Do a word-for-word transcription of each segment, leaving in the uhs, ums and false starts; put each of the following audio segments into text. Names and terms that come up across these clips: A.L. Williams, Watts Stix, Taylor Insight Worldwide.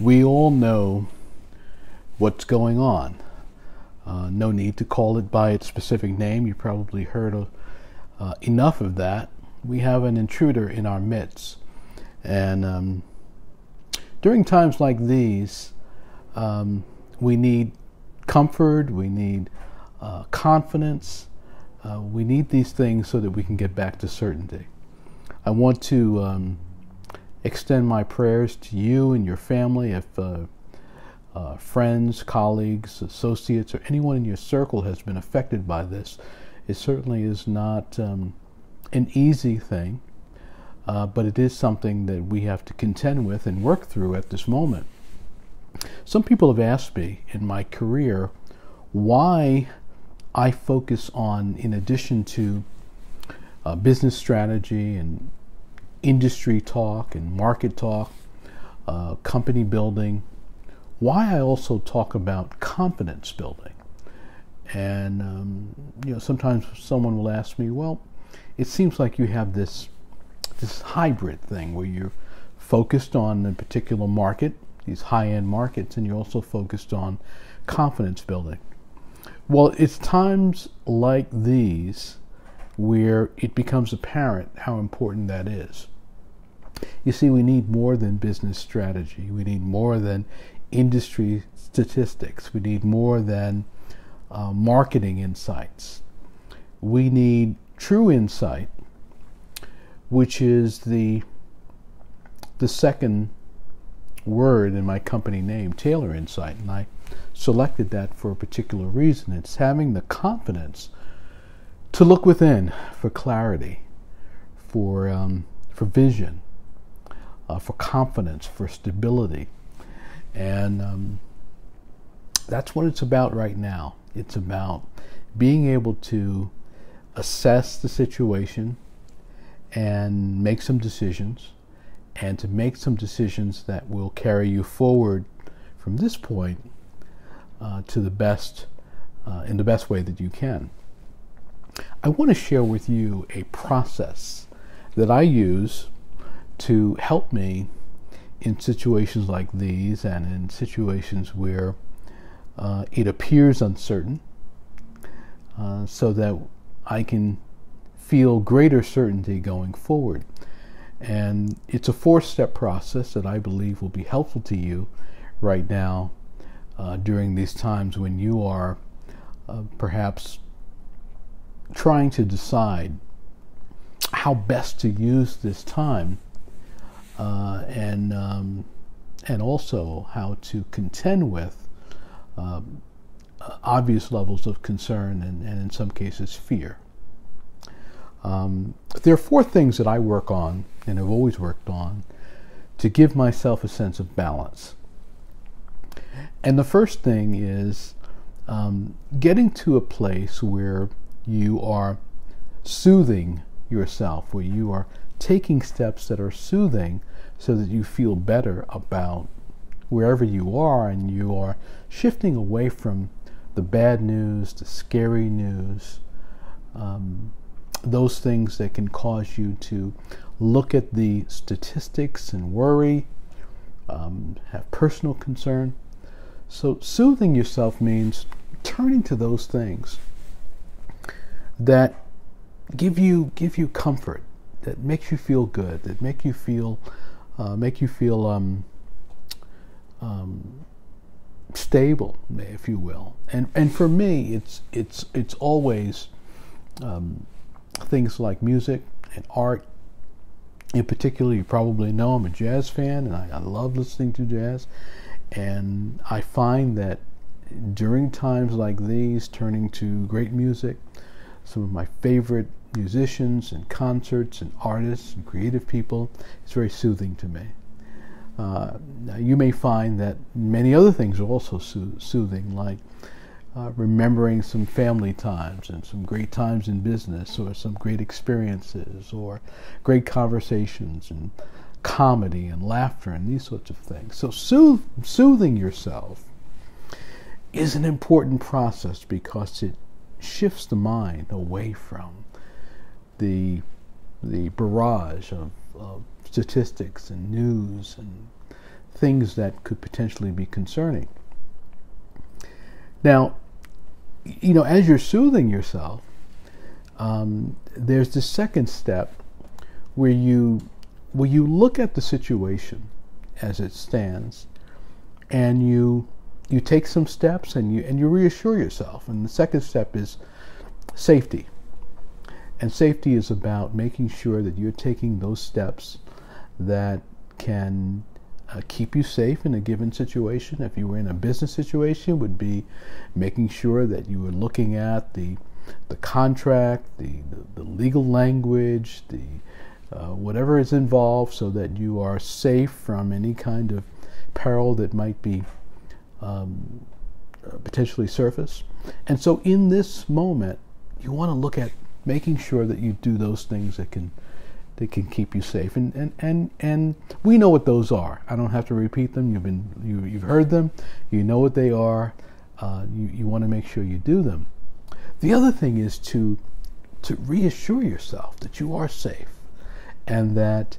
we all know what's going on. Uh, no need to call it by its specific name. You probably heard of, uh, enough of that. We have an intruder in our midst. And um, during times like these, um, we need comfort, we need uh, confidence, uh, we need these things so that we can get back to certainty. I want to um, extend my prayers to you and your family. If uh, uh, friends, colleagues, associates, or anyone in your circle has been affected by this, it certainly is not um, an easy thing. Uh, but it is something that we have to contend with and work through at this moment. Some people have asked me in my career why I focus on, in addition to uh, business strategy and industry talk and market talk, uh, company building, why I also talk about confidence building. And um, you know, sometimes someone will ask me, well, it seems like you have this this hybrid thing where you're focused on a particular market, these high-end markets, and you're also focused on confidence building. Well, it's times like these where it becomes apparent how important that is. You see, we need more than business strategy. We need more than industry statistics. We need more than uh, marketing insights. We need true insight, which is the the second word in my company name, Taylor Insight, and I selected that for a particular reason. It's having the confidence to look within for clarity, for um, for vision, uh, for confidence, for stability, and um, that's what it's about right now. It's about being able to assess the situation and make some decisions, and to make some decisions that will carry you forward from this point uh, to the best, uh, in the best way that you can. I want to share with you a process that I use to help me in situations like these and in situations where uh, it appears uncertain, uh, so that I can feel greater certainty going forward. And it's a four-step process that I believe will be helpful to you right now uh, during these times when you are uh, perhaps trying to decide how best to use this time uh, and um, and also how to contend with uh, obvious levels of concern and, and in some cases fear. Um, there are four things that I work on and have always worked on to give myself a sense of balance. And the first thing is um, getting to a place where you are soothing yourself, where you are taking steps that are soothing so that you feel better about wherever you are, and you are shifting away from the bad news, the scary news, um, those things that can cause you to look at the statistics and worry, um, have personal concern. So soothing yourself means turning to those things that give you give you comfort, that makes you feel good, that make you feel uh, make you feel um, um, stable, if you will. And and for me, it's it's it's always um, things like music and art. In particular, you probably know I'm a jazz fan, and I, I love listening to jazz. And I find that during times like these, turning to great music, some of my favorite musicians and concerts and artists and creative people, it's very soothing to me. Uh, now you may find that many other things are also soo- soothing, like Uh, remembering some family times and some great times in business, or some great experiences, or great conversations and comedy and laughter and these sorts of things. So sooth soothing yourself is an important process because it shifts the mind away from the, the barrage of, of statistics and news and things that could potentially be concerning. Now, you know, as you're soothing yourself, um, there's the second step where you, where you look at the situation as it stands, and you you take some steps and you and you reassure yourself. And the second step is safety. And safety is about making sure that you're taking those steps that can uh, keep you safe in a given situation. If you were in a business situation, it would be making sure that you were looking at the the contract, the, the, the legal language, the uh, whatever is involved, so that you are safe from any kind of peril that might be um, potentially surface. And so in this moment, you want to look at making sure that you do those things that can that can keep you safe, and and and and we know what those are. I don't have to repeat them. You've been you you've heard them. You know what they are. Uh, you you want to make sure you do them. The other thing is to to reassure yourself that you are safe, and that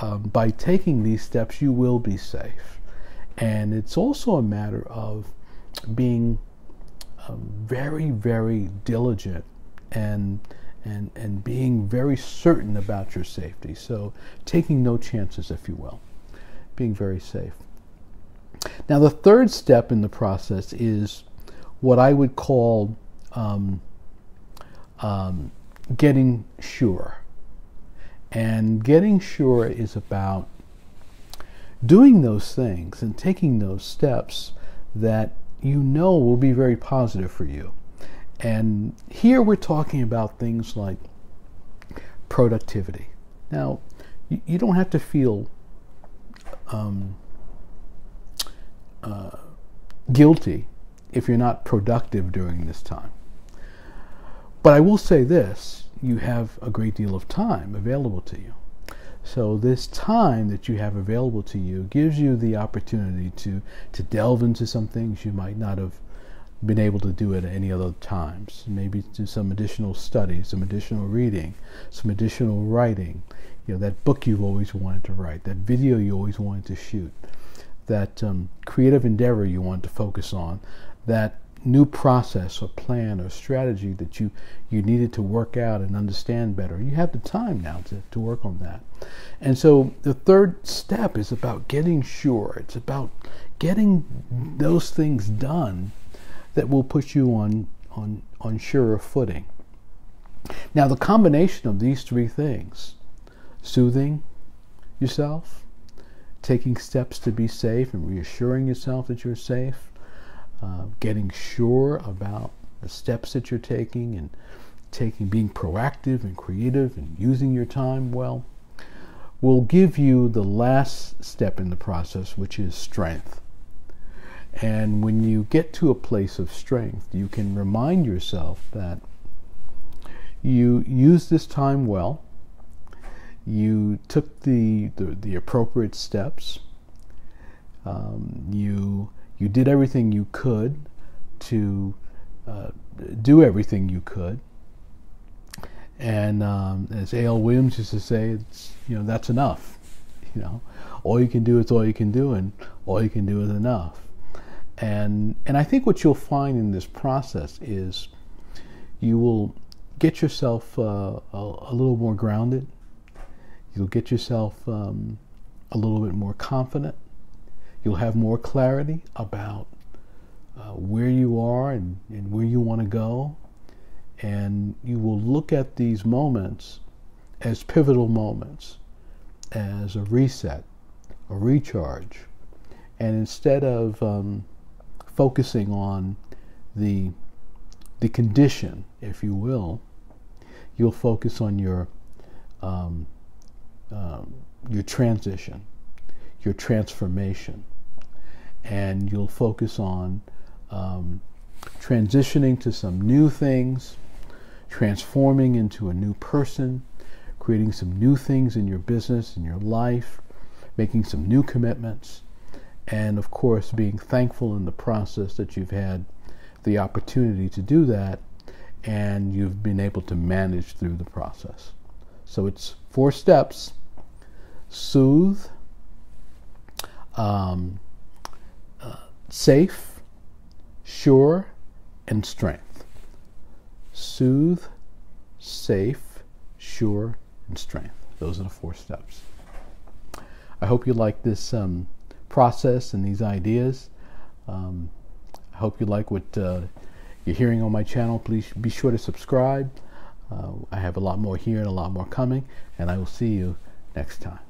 um, by taking these steps you will be safe. And it's also a matter of being uh, very very diligent and. And, and being very certain about your safety. So taking no chances, if you will, being very safe. Now the third step in the process is what I would call um, um, getting sure. And getting sure is about doing those things and taking those steps that you know will be very positive for you. And here we're talking about things like productivity. Now, you, you don't have to feel um, uh, guilty if you're not productive during this time. But I will say this, you have a great deal of time available to you. So this time that you have available to you gives you the opportunity to, to delve into some things you might not have been able to do it at any other times. Maybe do some additional studies, some additional reading, some additional writing. You know, that book you've always wanted to write, that video you always wanted to shoot, that um, creative endeavor you wanted to focus on, that new process or plan or strategy that you, you needed to work out and understand better. You have the time now to, to work on that. And so the third step is about getting sure. It's about getting those things done that will put you on, on, on surer footing. Now the combination of these three things, soothing yourself, taking steps to be safe and reassuring yourself that you're safe, uh, getting sure about the steps that you're taking, and taking, being proactive and creative and using your time well, will give you the last step in the process, which is strength. And when you get to a place of strength, you can remind yourself that you used this time well, you took the, the, the appropriate steps, um, you, you did everything you could to uh, do everything you could. And um, as A L Williams used to say, it's, you know, that's enough. You know, all you can do is all you can do, and all you can do is enough. And, and I think what you'll find in this process is you will get yourself uh, a, a little more grounded. You'll get yourself um, a little bit more confident. You'll have more clarity about uh, where you are and, and where you want to go. And you will look at these moments as pivotal moments, as a reset, a recharge. And instead of um, focusing on the, the condition, if you will, you'll focus on your, um, uh, your transition, your transformation, and you'll focus on um, transitioning to some new things, transforming into a new person, creating some new things in your business, in your life, making some new commitments, and of course being thankful in the process that you've had the opportunity to do that and you've been able to manage through the process. So it's four steps: soothe, um, uh, safe, sure, and strength. Soothe, safe, sure, and strength. Those are the four steps. I hope you like this um, process and these ideas. Um, I hope you like what uh, you're hearing on my channel. Please be sure to subscribe. Uh, I have a lot more here and a lot more coming, and I will see you next time.